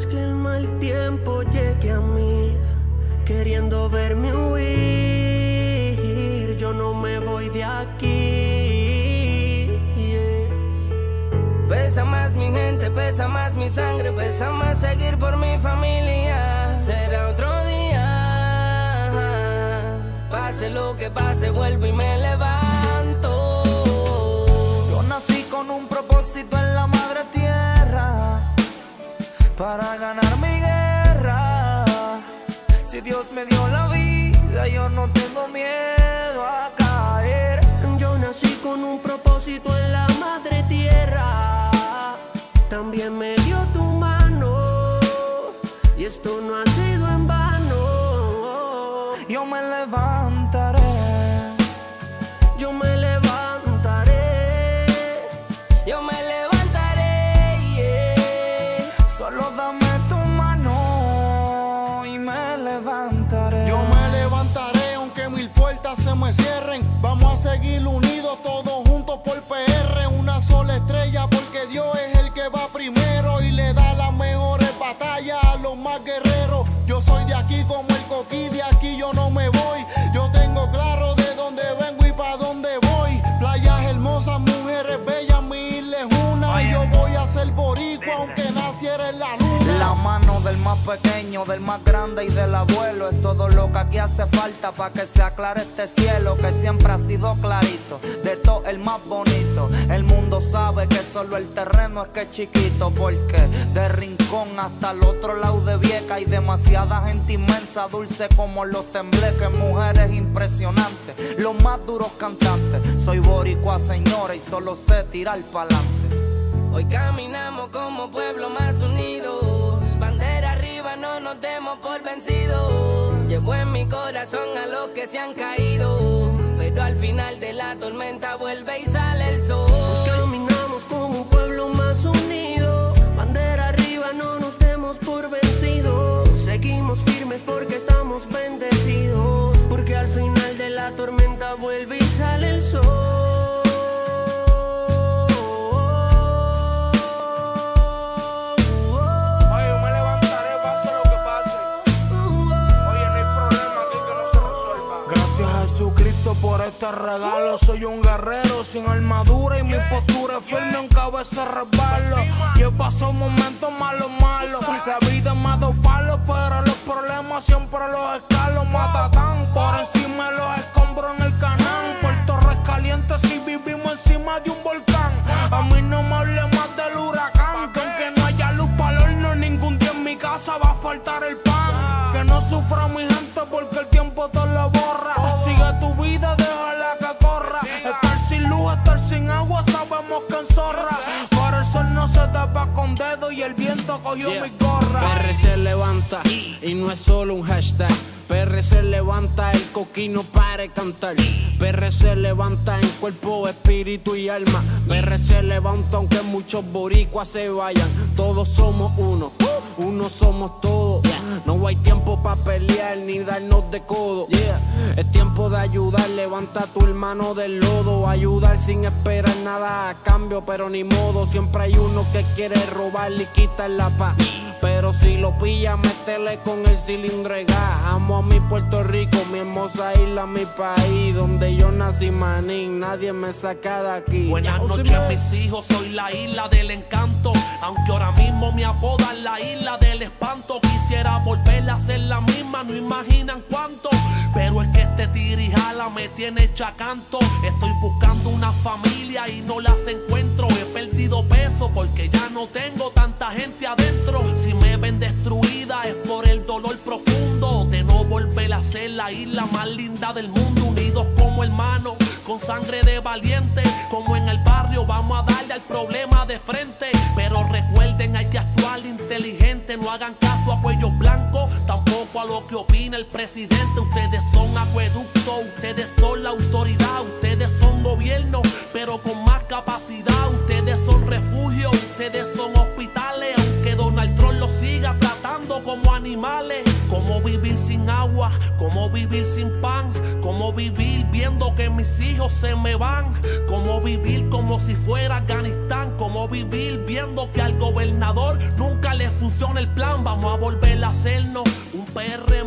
dejas que el mal tiempo llegue a mí, queriendo verme huir. Yo no me voy de aquí, yeah. Pesa más mi gente, pesa más mi sangre, pesa más seguir por mi familia. Será otro día, pase lo que pase, vuelvo y me levanto. Yo nací con un propósito en la madre tierra, para ganar mi guerra. Si Dios me dio la vida, yo no tengo miedo a caer. Yo nací con un propósito en la madre tierra, también me dio tu mano, y esto no ha sido en vano. Yo me levantaré, yo me levantaré, yo me levantaré. Solo dame tu mano y me levantaré. Yo me levantaré aunque mil puertas se me cierren. Vamos a seguir unidos todos juntos por PR. Una sola estrella porque Dios es el que va primero y le da las mejores batallas a los más guerreros. Yo soy de aquí como el coquí, de aquí yo no me voy. Yo tengo claro de dónde vengo y para dónde voy. Playas hermosas, mujeres bellas, mi isla es una. Yo voy a ser boricua aunque naciera en la luna. La mano del más pequeño, del más grande y del abuelo es todo lo que aquí hace falta para que se aclare este cielo, que siempre ha sido clarito, de todo el más bonito. El mundo sabe que solo el terreno es que es chiquito, porque de Rincón hasta el otro lado de Vieca hay demasiada gente inmensa, dulce como los tembleques, mujeres impresionantes, los más duros cantantes. Soy boricua, señora, y solo sé tirar pa'lante. Hoy caminamos como pueblo más unidos, bandera arriba, no nos demos por vencidos. Llevo en mi corazón a los que se han caído, pero al final de la tormenta vuelve y sale el sol. Hoy caminamos como pueblo más unido, bandera arriba, no nos demos por vencidos. Seguimos firmes porque estamos bendecidos, porque al final de la tormenta vuelve y sale el sol. Jesucristo por este regalo, soy un guerrero sin armadura y mi postura es firme aunque a veces resbalo. Y he pasado momentos malos, malos, la vida me ha dado palos, pero los problemas siempre los escalo. Matatán, por encima de los escombros en el canal, por torres calientes si vivimos encima de un volcán. A mí no me hable más del huracán, que aunque no haya luz para el horno, ningún día en mi casa va a faltar el pan. Que no sufra mi gente porque el tiempo te lo borra. Sigue tu vida, déjala que corra. Estar sin luz, estar sin agua, sabemos que enzorra. Por el sol no se tapa con dedo y el viento cogió mi gorra. PR se levanta y no es solo un hashtag. PR se levanta, el coquí no para de cantar. PR se levanta en cuerpo, espíritu y alma. PR se levanta aunque muchos boricuas se vayan. Todos somos uno, uno somos todos. No hay tiempo para pelear ni darnos de codo. Es tiempo de ayudar, levanta a tu hermano del lodo. Ayudar sin esperar nada a cambio, pero ni modo. Siempre hay uno que quiere robar y quitar la paz, pero si lo pilla, métele con el cilindro de gas. Amo a mi Puerto Rico, mi hermosa isla, mi país, donde yo nací, manín, nadie me saca de aquí. Buenas noches, mis hijos, soy la isla del encanto, aunque ahora mismo me apodan la isla del espanto. Quisiera volver a ser la misma, no imaginan cuánto, pero es que este tirijala me tiene hecha canto. Estoy buscando una familia y no las encuentro. He perdido peso porque ya no tengo tanta gente adentro. Si me ven destruida es por el dolor profundo de no volver a ser la isla más linda del mundo. Unidos como hermanos, con sangre de valiente, como en el barrio vamos a darle al problema de frente. Pero recuerden, hay que actuar inteligente, no hagan caso a cuellos blancos, tampoco a lo que opina el presidente. Ustedes son acueducto, ustedes son la autoridad, ustedes son gobierno, pero con más capacidad. Ustedes son refugio, ustedes son hospitales, aunque Donald Trump los siga tratando como animales. Cómo vivir sin agua, cómo vivir sin pan, cómo vivir viendo que mis hijos se me van, cómo vivir como si fuera Afganistán, cómo debo vivir viendo que al gobernador nunca le funciona el plan. Vamos a volver a hacernos un PR.